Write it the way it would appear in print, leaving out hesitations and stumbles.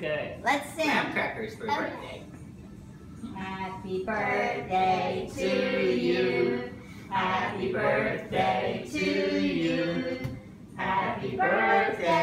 Good. Let's sing. Graham crackers for birthday. Happy birthday to you. Happy birthday to you. Happy birthday.